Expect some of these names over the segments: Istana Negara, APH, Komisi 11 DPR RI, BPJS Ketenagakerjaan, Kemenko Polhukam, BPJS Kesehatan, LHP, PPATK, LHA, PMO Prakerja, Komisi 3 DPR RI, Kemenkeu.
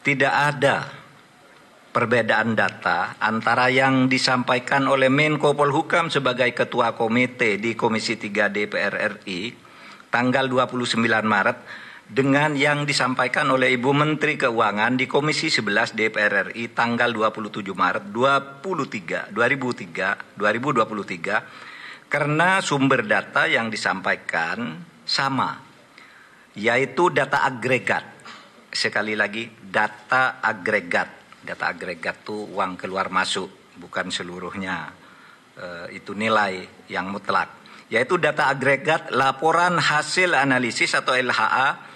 tidak ada perbedaan data antara yang disampaikan oleh Menko Polhukam sebagai Ketua Komite di Komisi 3 DPR RI tanggal 29 Maret dengan yang disampaikan oleh Ibu Menteri Keuangan di Komisi 11 DPR RI tanggal 27 Maret 2023 karena sumber data yang disampaikan sama, yaitu data agregat. Sekali lagi, data agregat. Data agregat itu uang keluar masuk, bukan seluruhnya. Itu nilai yang mutlak, yaitu data agregat laporan hasil analisis atau LHA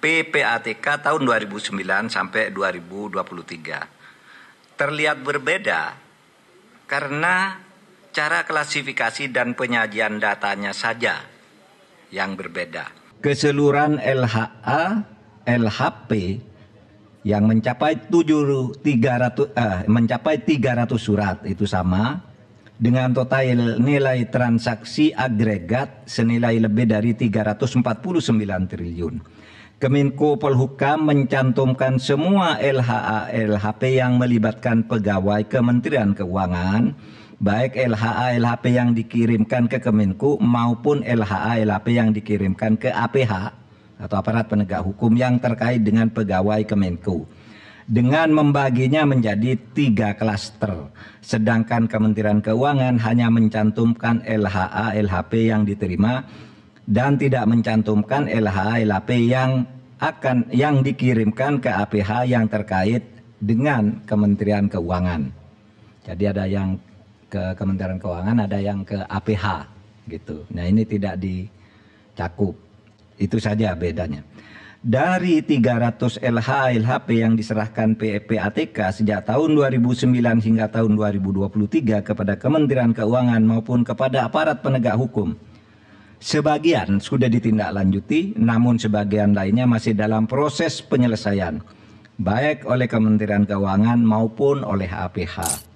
PPATK tahun 2009 sampai 2023. Terlihat berbeda karena cara klasifikasi dan penyajian datanya saja yang berbeda. Keseluruhan LHA, LHP yang mencapai 300 surat itu sama dengan total nilai transaksi agregat senilai lebih dari 349 triliun. Kemenko Polhukam mencantumkan semua LHA LHP yang melibatkan pegawai Kementerian Keuangan, baik LHA LHP yang dikirimkan ke Kemenko maupun LHA LHP yang dikirimkan ke APH atau aparat penegak hukum yang terkait dengan pegawai Kemenko, dengan membaginya menjadi 3 klaster, sedangkan Kementerian Keuangan hanya mencantumkan LHA LHP yang diterima dan tidak mencantumkan LHA LHP yang dikirimkan ke APH yang terkait dengan Kementerian Keuangan. Jadi ada yang ke Kementerian Keuangan, ada yang ke APH gitu. Nah, ini tidak dicakup. Itu saja bedanya. Dari 300 LHA LHP yang diserahkan PPATK sejak tahun 2009 hingga tahun 2023 kepada Kementerian Keuangan maupun kepada aparat penegak hukum, sebagian sudah ditindaklanjuti, namun sebagian lainnya masih dalam proses penyelesaian, baik oleh Kementerian Keuangan maupun oleh APH.